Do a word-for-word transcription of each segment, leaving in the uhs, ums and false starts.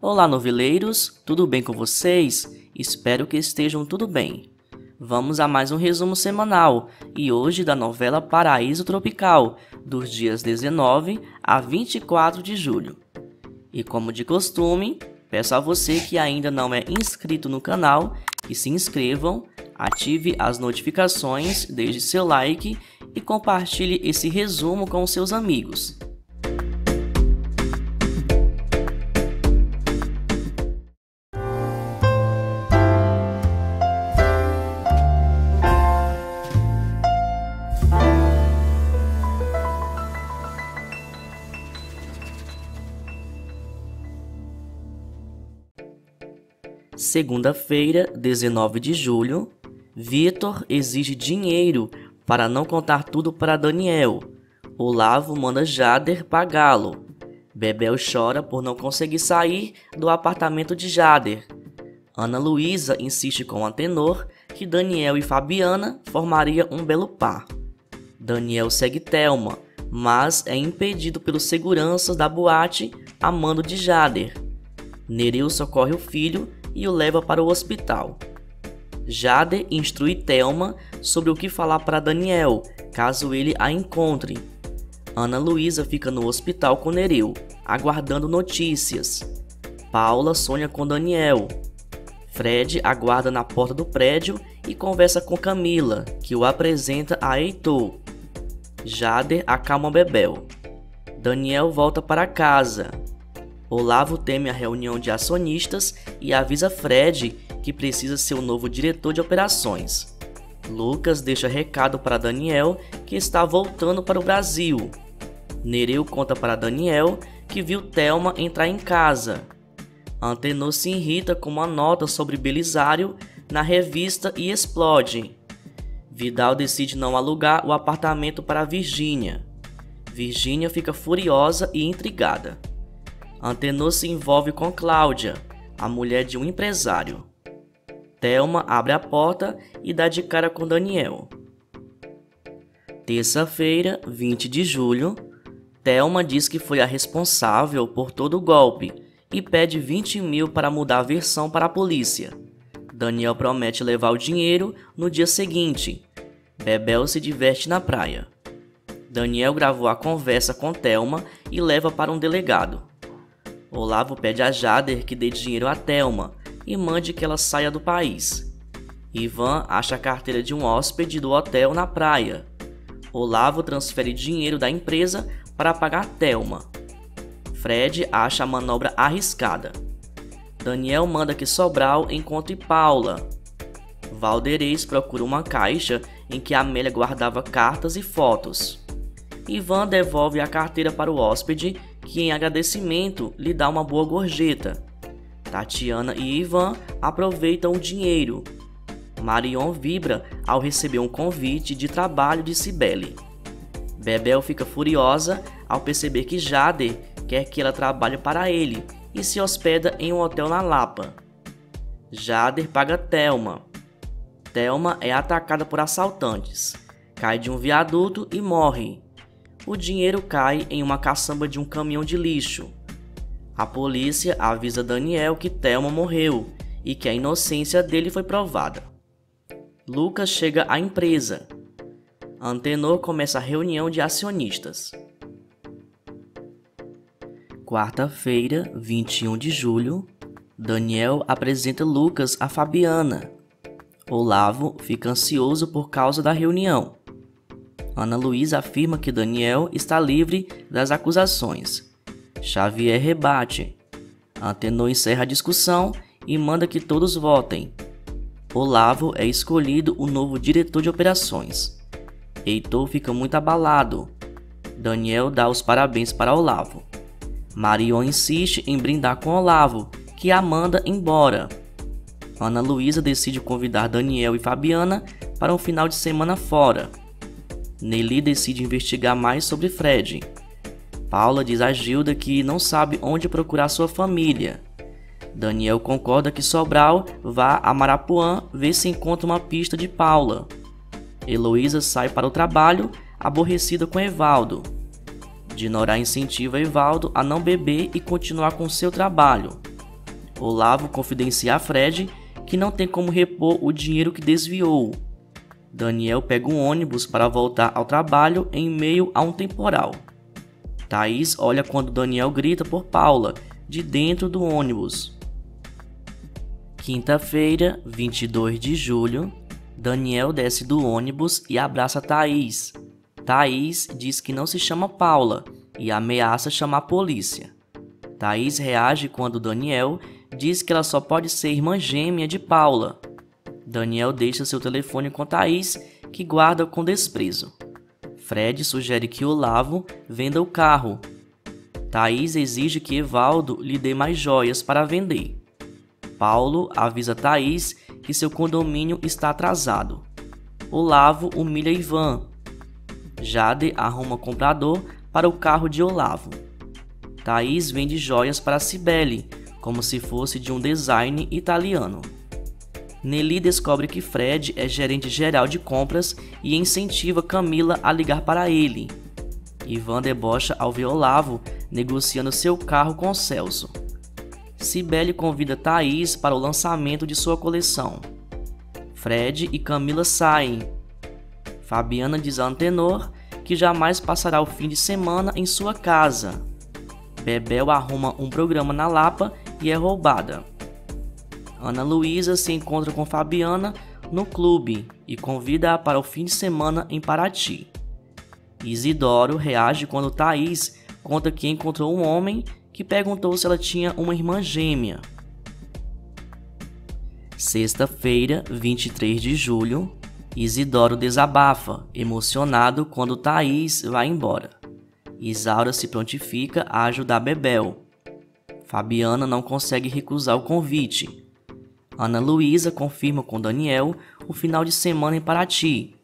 Olá, noveleiros, tudo bem com vocês? Espero que estejam tudo bem. Vamos a mais um resumo semanal, e hoje da novela Paraíso Tropical, dos dias dezenove a vinte e quatro de julho. E como de costume, peço a você que ainda não é inscrito no canal, que se inscrevam, ative as notificações, deixe seu like e compartilhe esse resumo com seus amigos. Segunda-feira, dezenove de julho, Vitor exige dinheiro para não contar tudo para Daniel. Olavo manda Jader pagá-lo. Bebel chora por não conseguir sair do apartamento de Jader. Ana Luísa insiste com Antenor que Daniel e Fabiana formariam um belo par. Daniel segue Thelma, mas é impedido pelos seguranças da boate a mando de Jader. Nereu socorre o filho e o leva para o hospital. Jader instrui Thelma sobre o que falar para Daniel, caso ele a encontre. Ana Luísa fica no hospital com Nereu, aguardando notícias. Paula sonha com Daniel. Fred aguarda na porta do prédio e conversa com Camila, que o apresenta a Heitor. Jader acalma Bebel. Daniel volta para casa. Olavo teme a reunião de acionistas e avisa Fred que precisa ser o novo diretor de operações. Lucas deixa recado para Daniel que está voltando para o Brasil. Nereu conta para Daniel que viu Thelma entrar em casa. Antenor se irrita com uma nota sobre Belisário na revista e explode. Vidal decide não alugar o apartamento para Virgínia. Virgínia fica furiosa e intrigada. Antenor se envolve com Cláudia, a mulher de um empresário. Thelma abre a porta e dá de cara com Daniel. Terça-feira, vinte de julho, Thelma diz que foi a responsável por todo o golpe e pede vinte mil para mudar a versão para a polícia. Daniel promete levar o dinheiro no dia seguinte. Bebel se diverte na praia. Daniel gravou a conversa com Thelma e leva para um delegado. Olavo pede a Jader que dê dinheiro a Thelma e mande que ela saia do país. Ivan acha a carteira de um hóspede do hotel na praia. Olavo transfere dinheiro da empresa para pagar Thelma. Fred acha a manobra arriscada. Daniel manda que Sobral encontre Paula. Valderez procura uma caixa em que Amélia guardava cartas e fotos. Ivan devolve a carteira para o hóspede, que em agradecimento lhe dá uma boa gorjeta. Tatiana e Ivan aproveitam o dinheiro. Marion vibra ao receber um convite de trabalho de Cibele. Bebel fica furiosa ao perceber que Jader quer que ela trabalhe para ele e se hospeda em um hotel na Lapa. Jader paga Thelma. Thelma é atacada por assaltantes, cai de um viaduto e morre. O dinheiro cai em uma caçamba de um caminhão de lixo. A polícia avisa Daniel que Thelma morreu e que a inocência dele foi provada. Lucas chega à empresa. Antenor começa a reunião de acionistas. Quarta-feira, vinte e um de julho, Daniel apresenta Lucas a Fabiana. Olavo fica ansioso por causa da reunião. Ana Luísa afirma que Daniel está livre das acusações. Xavier rebate. Antenor encerra a discussão e manda que todos votem. Olavo é escolhido o novo diretor de operações. Heitor fica muito abalado. Daniel dá os parabéns para Olavo. Marion insiste em brindar com Olavo, que a manda embora. Ana Luísa decide convidar Daniel e Fabiana para um final de semana fora. Nelly decide investigar mais sobre Fred. Paula diz a Gilda que não sabe onde procurar sua família. Daniel concorda que Sobral vá a Marapuã ver se encontra uma pista de Paula. Heloísa sai para o trabalho, aborrecida com Evaldo. Dinorá incentiva Evaldo a não beber e continuar com seu trabalho. Olavo confidencia a Fred que não tem como repor o dinheiro que desviou. Daniel pega um ônibus para voltar ao trabalho em meio a um temporal. Thaís olha quando Daniel grita por Paula, de dentro do ônibus. Quinta-feira, vinte e dois de julho, Daniel desce do ônibus e abraça Thaís. Thaís diz que não se chama Paula e ameaça chamar a polícia. Thaís reage quando Daniel diz que ela só pode ser irmã gêmea de Paula. Daniel deixa seu telefone com Thaís, que guarda com desprezo. Fred sugere que Olavo venda o carro. Thaís exige que Evaldo lhe dê mais joias para vender. Paulo avisa Thaís que seu condomínio está atrasado. Olavo humilha Ivan. Jade arruma comprador para o carro de Olavo. Thaís vende joias para Cibele, como se fosse de um design italiano. Nelly descobre que Fred é gerente geral de compras e incentiva Camila a ligar para ele. Ivan debocha ao ver Olavo negociando seu carro com Celso. Cibele convida Thaís para o lançamento de sua coleção. Fred e Camila saem. Fabiana diz a Antenor que jamais passará o fim de semana em sua casa. Bebel arruma um programa na Lapa e é roubada. Ana Luísa se encontra com Fabiana no clube e convida-a para o fim de semana em Paraty. Isidoro reage quando Thaís conta que encontrou um homem que perguntou se ela tinha uma irmã gêmea. Sexta-feira, vinte e três de julho, Isidoro desabafa, emocionado quando Thaís vai embora. Isaura se prontifica a ajudar Bebel. Fabiana não consegue recusar o convite. Ana Luísa confirma com Daniel o final de semana em Paraty.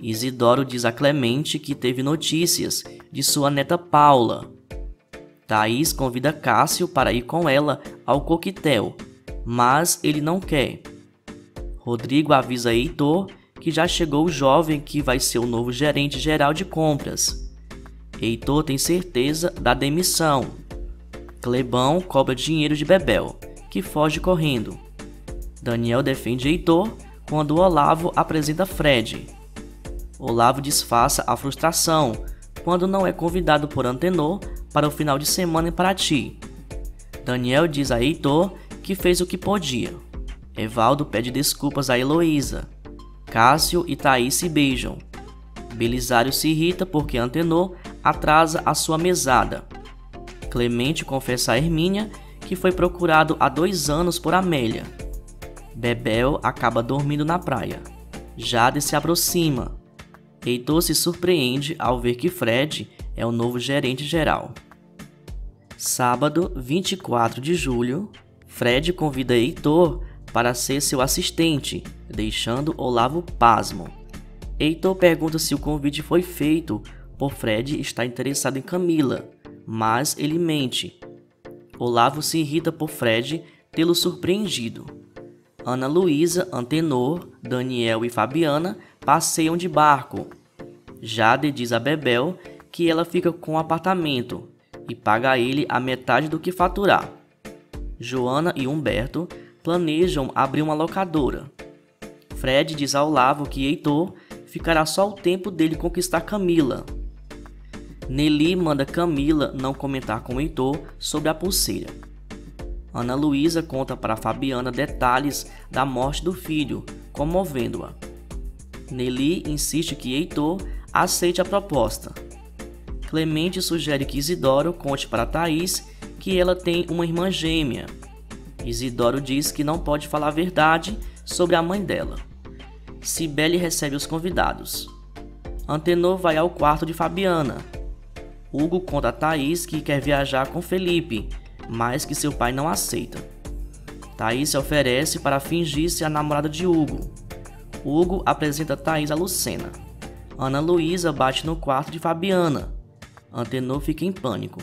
Isidoro diz a Clemente que teve notícias de sua neta Paula. Thaís convida Cássio para ir com ela ao coquetel, mas ele não quer. Rodrigo avisa Heitor que já chegou o jovem que vai ser o novo gerente geral de compras. Heitor tem certeza da demissão. Clebão cobra dinheiro de Bebel, que foge correndo. Daniel defende Heitor quando Olavo apresenta Fred. Olavo disfarça a frustração quando não é convidado por Antenor para o final de semana em Paraty. Daniel diz a Heitor que fez o que podia. Evaldo pede desculpas a Heloísa. Cássio e Thaís se beijam. Belisário se irrita porque Antenor atrasa a sua mesada. Clemente confessa a Hermínia que foi procurado há dois anos por Amélia. Bebel acaba dormindo na praia. Jade se aproxima. Heitor se surpreende ao ver que Fred é o novo gerente geral. Sábado, vinte e quatro de julho, Fred convida Heitor para ser seu assistente, deixando Olavo pasmo. Heitor pergunta se o convite foi feito por Fred estar interessado em Camila, mas ele mente. Olavo se irrita por Fred tê-lo surpreendido. Ana Luísa, Antenor, Daniel e Fabiana passeiam de barco. Jade diz a Bebel que ela fica com o apartamento e paga a ele a metade do que faturar. Joana e Humberto planejam abrir uma locadora. Fred diz a Olavo que Heitor ficará só o tempo dele conquistar Camila. Nelly manda Camila não comentar com Heitor sobre a pulseira. Ana Luísa conta para Fabiana detalhes da morte do filho, comovendo-a. Nelly insiste que Heitor aceite a proposta. Clemente sugere que Isidoro conte para Thaís que ela tem uma irmã gêmea. Isidoro diz que não pode falar a verdade sobre a mãe dela. Cibele recebe os convidados. Antenor vai ao quarto de Fabiana. Hugo conta a Thaís que quer viajar com Felipe, mas que seu pai não aceita. Thaís se oferece para fingir ser a namorada de Hugo. Hugo apresenta Thaís a Lucena. Ana Luísa bate no quarto de Fabiana. Antenor fica em pânico.